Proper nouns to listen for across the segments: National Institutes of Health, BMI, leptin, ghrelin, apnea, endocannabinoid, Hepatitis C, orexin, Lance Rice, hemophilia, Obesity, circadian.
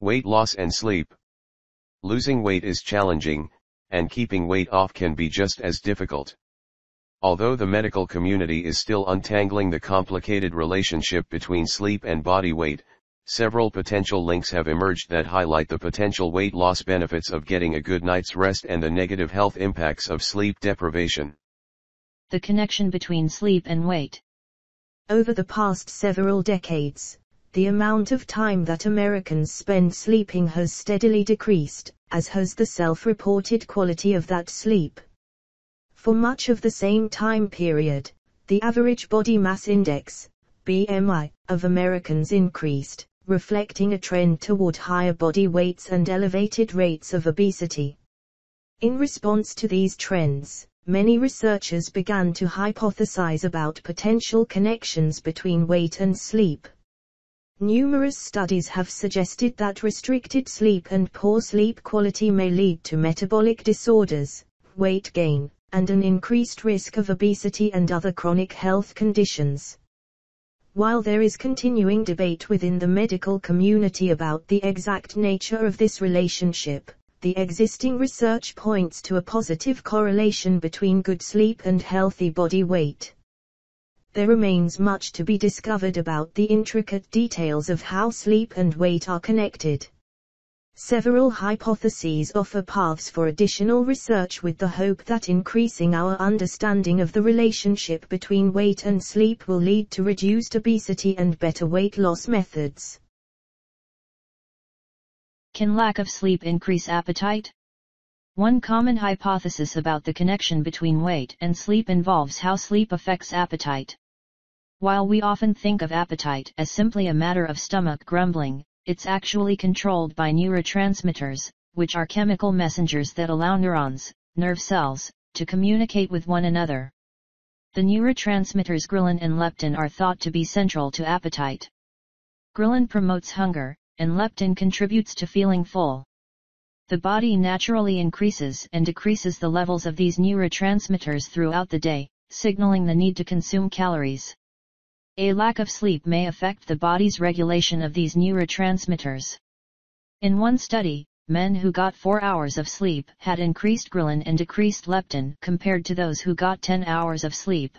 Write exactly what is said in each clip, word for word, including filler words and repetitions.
Weight loss and sleep. Losing weight is challenging, and keeping weight off can be just as difficult. Although the medical community is still untangling the complicated relationship between sleep and body weight, several potential links have emerged that highlight the potential weight loss benefits of getting a good night's rest and the negative health impacts of sleep deprivation. The connection between sleep and weight. Over the past several decades, the amount of time that Americans spend sleeping has steadily decreased, as has the self-reported quality of that sleep. For much of the same time period, the average body mass index, B M I, of Americans increased, reflecting a trend toward higher body weights and elevated rates of obesity. In response to these trends, many researchers began to hypothesize about potential connections between weight and sleep. Numerous studies have suggested that restricted sleep and poor sleep quality may lead to metabolic disorders, weight gain, and an increased risk of obesity and other chronic health conditions. While there is continuing debate within the medical community about the exact nature of this relationship, the existing research points to a positive correlation between good sleep and healthy body weight. There remains much to be discovered about the intricate details of how sleep and weight are connected. Several hypotheses offer paths for additional research with the hope that increasing our understanding of the relationship between weight and sleep will lead to reduced obesity and better weight loss methods. Can lack of sleep increase appetite? One common hypothesis about the connection between weight and sleep involves how sleep affects appetite. While we often think of appetite as simply a matter of stomach grumbling, it's actually controlled by neurotransmitters, which are chemical messengers that allow neurons, nerve cells, to communicate with one another. The neurotransmitters ghrelin and leptin are thought to be central to appetite. Ghrelin promotes hunger, and leptin contributes to feeling full. The body naturally increases and decreases the levels of these neurotransmitters throughout the day, signaling the need to consume calories. A lack of sleep may affect the body's regulation of these neurotransmitters. In one study, men who got four hours of sleep had increased ghrelin and decreased leptin compared to those who got ten hours of sleep.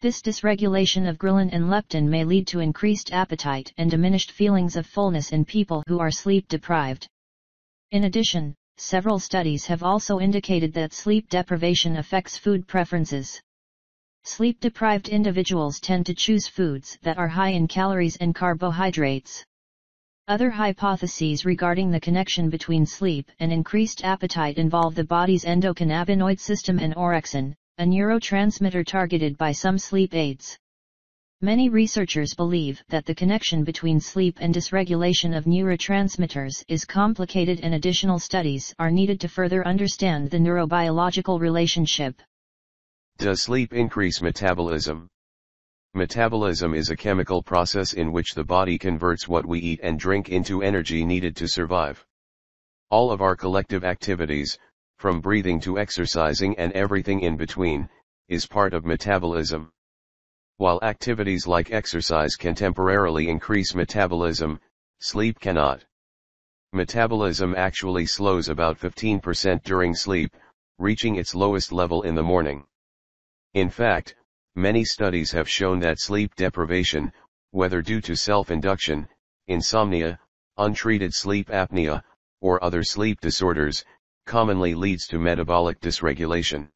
This dysregulation of ghrelin and leptin may lead to increased appetite and diminished feelings of fullness in people who are sleep deprived. In addition, several studies have also indicated that sleep deprivation affects food preferences. Sleep-deprived individuals tend to choose foods that are high in calories and carbohydrates. Other hypotheses regarding the connection between sleep and increased appetite involve the body's endocannabinoid system and orexin, a neurotransmitter targeted by some sleep aids. Many researchers believe that the connection between sleep and dysregulation of neurotransmitters is complicated, and additional studies are needed to further understand the neurobiological relationship. Does sleep increase metabolism? Metabolism is a chemical process in which the body converts what we eat and drink into energy needed to survive. All of our collective activities, from breathing to exercising and everything in between, is part of metabolism. While activities like exercise can temporarily increase metabolism, sleep cannot. Metabolism actually slows about fifteen percent during sleep, reaching its lowest level in the morning. In fact, many studies have shown that sleep deprivation, whether due to self-induction, insomnia, untreated sleep apnea, or other sleep disorders, commonly leads to metabolic dysregulation.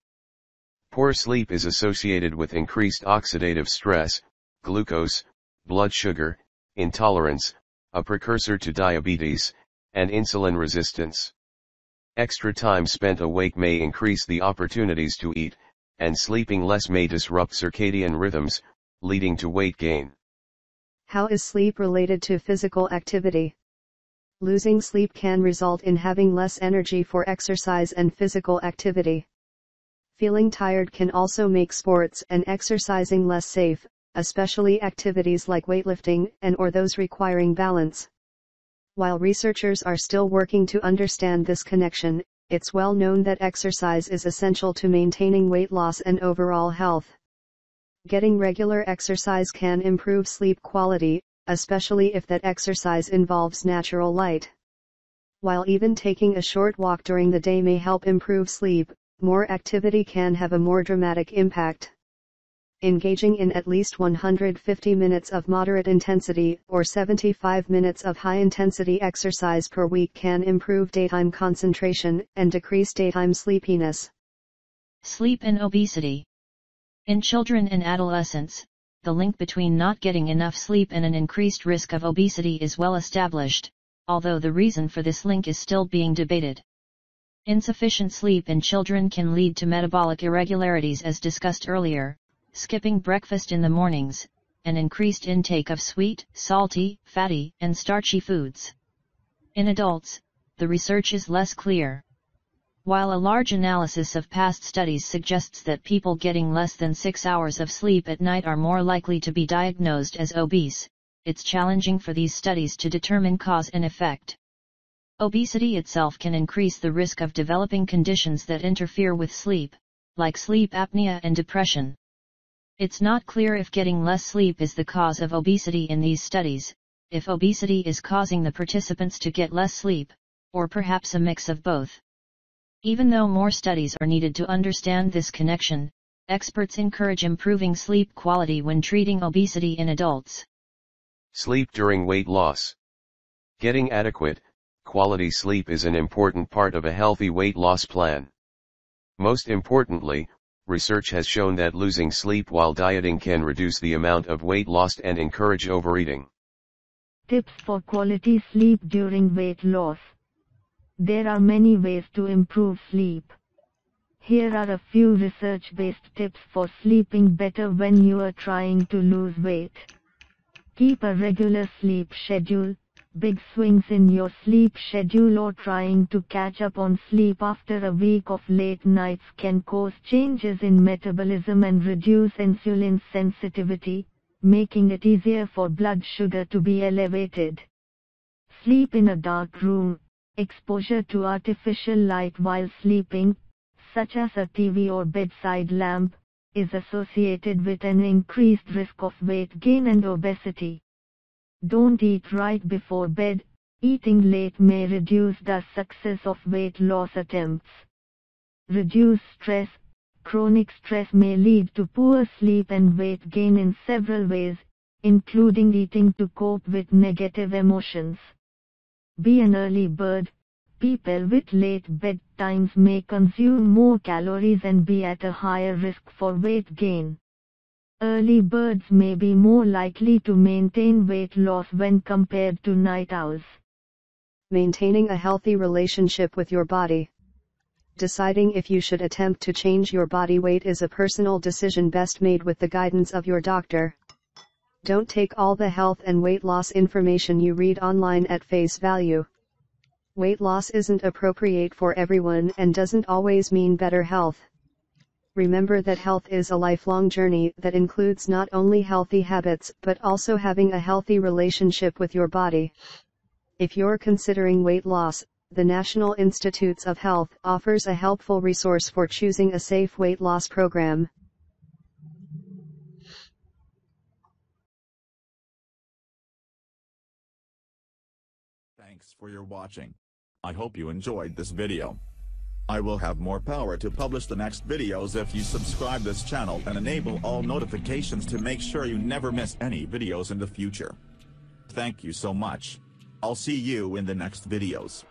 Poor sleep is associated with increased oxidative stress, glucose, blood sugar intolerance, a precursor to diabetes, and insulin resistance. Extra time spent awake may increase the opportunities to eat, and sleeping less may disrupt circadian rhythms, leading to weight gain. How is sleep related to physical activity? Losing sleep can result in having less energy for exercise and physical activity. Feeling tired can also make sports and exercising less safe, especially activities like weightlifting and or those requiring balance. While researchers are still working to understand this connection, it's well known that exercise is essential to maintaining weight loss and overall health. Getting regular exercise can improve sleep quality, especially if that exercise involves natural light. While even taking a short walk during the day may help improve sleep, more activity can have a more dramatic impact. Engaging in at least one hundred fifty minutes of moderate intensity or seventy-five minutes of high-intensity exercise per week can improve daytime concentration and decrease daytime sleepiness. Sleep and obesity. In children and adolescents, the link between not getting enough sleep and an increased risk of obesity is well established, although the reason for this link is still being debated. Insufficient sleep in children can lead to metabolic irregularities as discussed earlier, skipping breakfast in the mornings, and increased intake of sweet, salty, fatty, and starchy foods. In adults, the research is less clear. While a large analysis of past studies suggests that people getting less than six hours of sleep at night are more likely to be diagnosed as obese, it's challenging for these studies to determine cause and effect. Obesity itself can increase the risk of developing conditions that interfere with sleep, like sleep apnea and depression. It's not clear if getting less sleep is the cause of obesity in these studies, if obesity is causing the participants to get less sleep, or perhaps a mix of both. Even though more studies are needed to understand this connection, experts encourage improving sleep quality when treating obesity in adults. Sleep during weight loss. Getting adequate, quality sleep is an important part of a healthy weight loss plan. Most importantly, research has shown that losing sleep while dieting can reduce the amount of weight lost and encourage overeating. Tips for quality sleep during weight loss. There are many ways to improve sleep. Here are a few research-based tips for sleeping better when you are trying to lose weight. Keep a regular sleep schedule. Big swings in your sleep schedule or trying to catch up on sleep after a week of late nights can cause changes in metabolism and reduce insulin sensitivity, making it easier for blood sugar to be elevated. Sleep in a dark room. Exposure to artificial light while sleeping, such as a T V or bedside lamp, is associated with an increased risk of weight gain and obesity. Don't eat right before bed. Eating late may reduce the success of weight loss attempts. Reduce stress. Chronic stress may lead to poor sleep and weight gain in several ways, including eating to cope with negative emotions. Be an early bird. People with late bedtimes may consume more calories and be at a higher risk for weight gain. Early birds may be more likely to maintain weight loss when compared to night owls. Maintaining a healthy relationship with your body. Deciding if you should attempt to change your body weight is a personal decision best made with the guidance of your doctor. Don't take all the health and weight loss information you read online at face value. Weight loss isn't appropriate for everyone and doesn't always mean better health. Remember that health is a lifelong journey that includes not only healthy habits but also having a healthy relationship with your body. If you're considering weight loss, the National Institutes of Health offers a helpful resource for choosing a safe weight loss program. Thanks for your watching. I hope you enjoyed this video. I will have more power to publish the next videos if you subscribe this channel and enable all notifications to make sure you never miss any videos in the future. Thank you so much. I'll see you in the next videos.